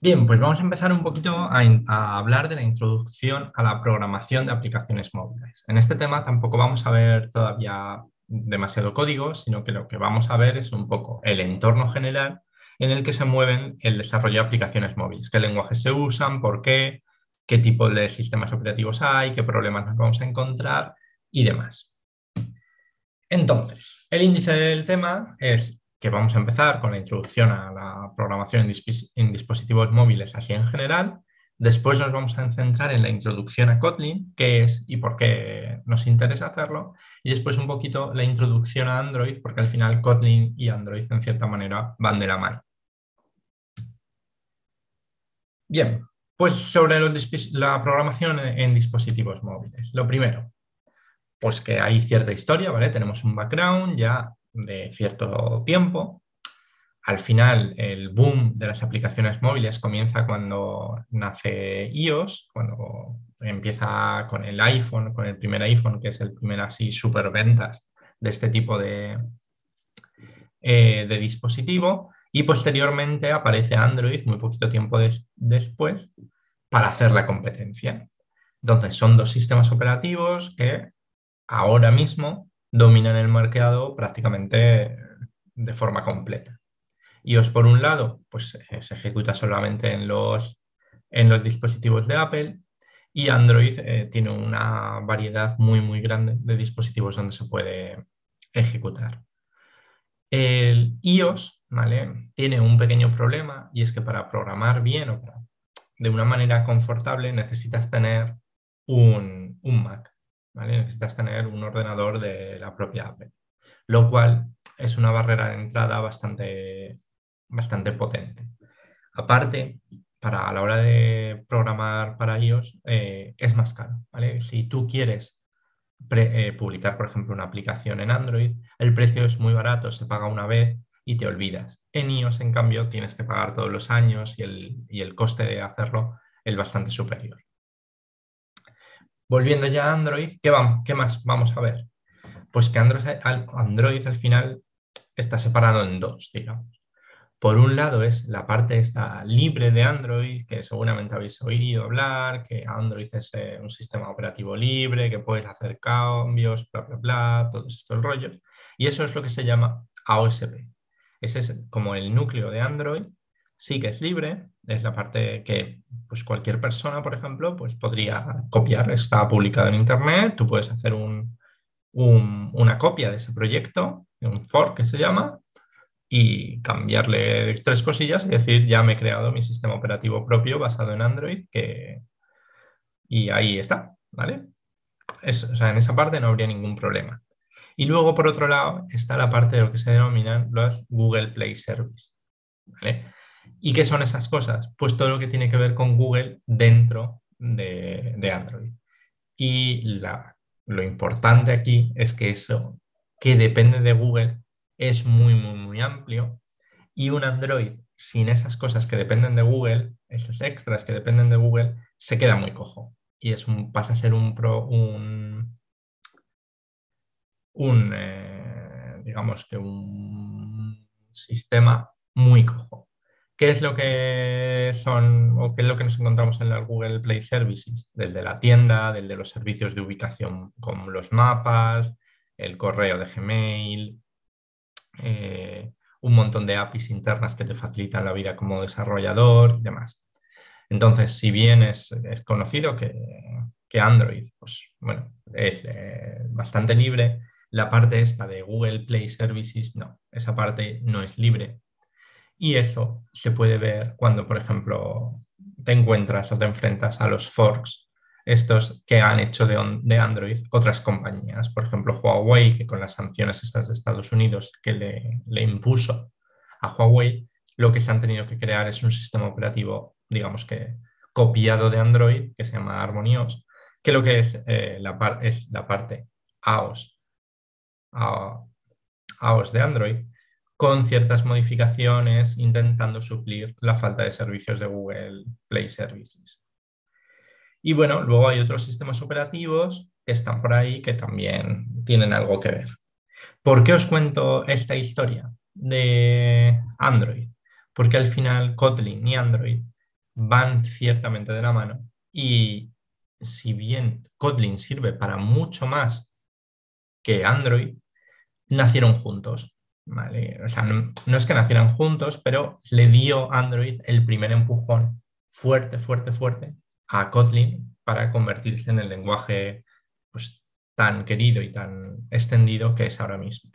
Bien, pues vamos a empezar un poquito a hablar de la introducción a la programación de aplicaciones móviles. En este tema tampoco vamos a ver todavía demasiado código, sino que lo que vamos a ver es un poco el entorno general en el que se mueven el desarrollo de aplicaciones móviles, qué lenguajes se usan, por qué, qué tipo de sistemas operativos hay, qué problemas nos vamos a encontrar y demás. Entonces, el índice del tema es que vamos a empezar con la introducción a la programación en dispositivos móviles así en general. Después nos vamos a centrar en la introducción a Kotlin, qué es y por qué nos interesa hacerlo. Y después un poquito la introducción a Android, porque al final Kotlin y Android en cierta manera van de la mano. Bien, pues sobre la programación en dispositivos móviles. Lo primero, pues que hay cierta historia, ¿vale? Tenemos un background ya de cierto tiempo. Al final, el boom de las aplicaciones móviles comienza cuando nace iOS, cuando empieza con el iPhone, con el primer iPhone, que es el primer así superventas de este tipo de dispositivo. Y posteriormente aparece Android muy poquito tiempo después para hacer la competencia. Entonces, son dos sistemas operativos que ahora mismo dominan el mercado prácticamente de forma completa. iOS, por un lado, pues se ejecuta solamente en los dispositivos de Apple, y Android tiene una variedad muy, muy grande de dispositivos donde se puede ejecutar. El iOS, ¿vale?, tiene un pequeño problema, y es que para programar bien o de una manera confortable necesitas tener un Mac, ¿vale? Necesitas tener un ordenador de la propia Apple, lo cual es una barrera de entrada bastante potente. Aparte, a la hora de programar para iOS es más caro, ¿vale? Si tú quieres publicar, por ejemplo, una aplicación en Android, el precio es muy barato, se paga una vez y te olvidas. En iOS, en cambio, tienes que pagar todos los años y el coste de hacerlo es bastante superior. Volviendo ya a Android, ¿qué más vamos a ver? Pues que Android al final está separado en dos, digamos. Por un lado es la parte esta libre de Android, que seguramente habéis oído hablar, que Android es un sistema operativo libre, que puedes hacer cambios, bla, bla, bla, todos estos rollos. Y eso es lo que se llama AOSP. Ese es como el núcleo de Android, sí que es libre, es la parte que pues cualquier persona, por ejemplo, pues podría copiar, está publicado en Internet, tú puedes hacer una copia de ese proyecto, un fork que se llama, y cambiarle tres cosillas y decir, ya me he creado mi sistema operativo propio basado en Android, y ahí está, ¿vale? O sea, en esa parte no habría ningún problema. Y luego, por otro lado, está la parte de lo que se denominan los Google Play Services, ¿vale? ¿Y qué son esas cosas? Pues todo lo que tiene que ver con Google dentro de Android. Y lo importante aquí es que eso que depende de Google es muy, muy, muy amplio, y un Android sin esas cosas que dependen de Google, esos extras que dependen de Google, se queda muy cojo y pasa a ser digamos que un sistema muy cojo. ¿Qué es lo que son o qué es lo que nos encontramos en las Google Play Services? Desde la tienda, desde los servicios de ubicación como los mapas, el correo de Gmail, un montón de APIs internas que te facilitan la vida como desarrollador y demás. Entonces, si bien es conocido que Android pues, bueno, es bastante libre, la parte esta de Google Play Services no, esa parte no es libre. Y eso se puede ver cuando, por ejemplo, te encuentras o te enfrentas a los forks, estos que han hecho de Android otras compañías. Por ejemplo, Huawei, que con las sanciones estas de Estados Unidos que le impuso a Huawei, lo que se han tenido que crear es un sistema operativo, digamos que copiado de Android, que se llama HarmonyOS, que lo que es, la parte AOS de Android, con ciertas modificaciones, intentando suplir la falta de servicios de Google Play Services. Y bueno, luego hay otros sistemas operativos que están por ahí que también tienen algo que ver. ¿Por qué os cuento esta historia de Android? Porque al final Kotlin y Android van ciertamente de la mano. Y si bien Kotlin sirve para mucho más que Android, nacieron juntos, ¿vale? O sea, no es que nacieran juntos, pero le dio Android el primer empujón fuerte a Kotlin para convertirse en el lenguaje pues, tan querido y tan extendido que es ahora mismo.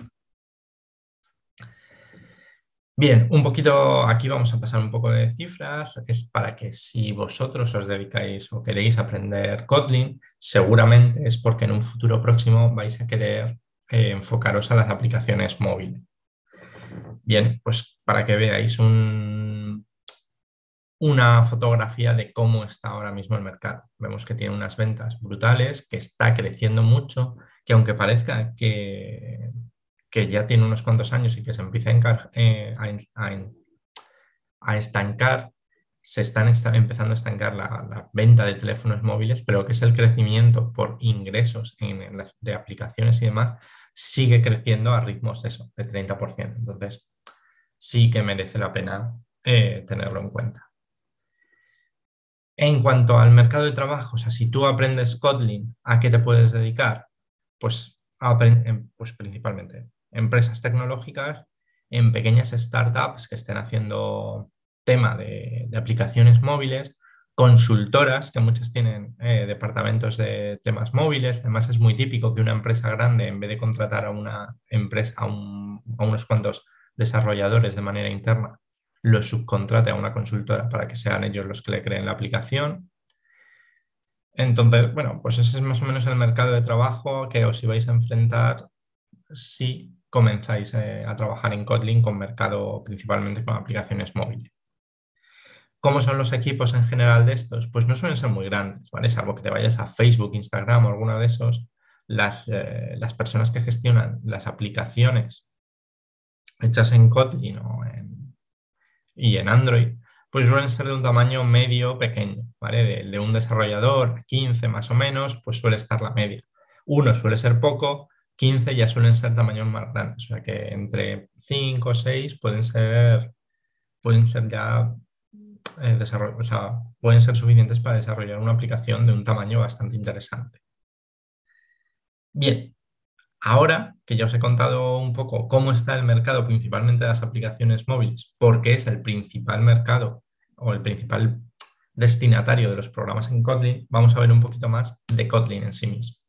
Bien, un poquito, aquí vamos a pasar un poco de cifras, es para que si vosotros os dedicáis o queréis aprender Kotlin, seguramente es porque en un futuro próximo vais a querer enfocaros a las aplicaciones móviles. Bien, pues para que veáis una fotografía de cómo está ahora mismo el mercado. Vemos que tiene unas ventas brutales, que está creciendo mucho, que aunque parezca que ya tiene unos cuantos años y que se empieza a estancar, se están empezando a estancar la venta de teléfonos móviles, pero que es el crecimiento por ingresos de aplicaciones y demás, sigue creciendo a ritmos de 30%. Entonces, sí que merece la pena tenerlo en cuenta. En cuanto al mercado de trabajo, o sea, si tú aprendes Kotlin, ¿a qué te puedes dedicar? Pues principalmente empresas tecnológicas, en pequeñas startups que estén haciendo tema de aplicaciones móviles, consultoras, que muchas tienen departamentos de temas móviles. Además, es muy típico que una empresa grande, en vez de contratar a una empresa, a unos cuantos desarrolladores de manera interna, los subcontrate a una consultora para que sean ellos los que le creen la aplicación. Entonces, bueno, pues ese es más o menos el mercado de trabajo que os ibais a enfrentar si comenzáis a trabajar en Kotlin con mercado, principalmente con aplicaciones móviles. ¿Cómo son los equipos en general de estos? Pues no suelen ser muy grandes, ¿vale? Salvo que te vayas a Facebook, Instagram o alguno de esos, las personas que gestionan las aplicaciones hechas en Kotlin o en Android, pues suelen ser de un tamaño medio pequeño, ¿vale? De un desarrollador a 15 más o menos, pues suele estar la media. 1 suele ser poco, 15 ya suelen ser tamaños más grandes, o sea que entre 5 o 6 pueden ser ya o sea, pueden ser suficientes para desarrollar una aplicación de un tamaño bastante interesante. Bien, ahora que ya os he contado un poco cómo está el mercado, principalmente de las aplicaciones móviles, porque es el principal mercado o el principal destinatario de los programas en Kotlin, vamos a ver un poquito más de Kotlin en sí mismo.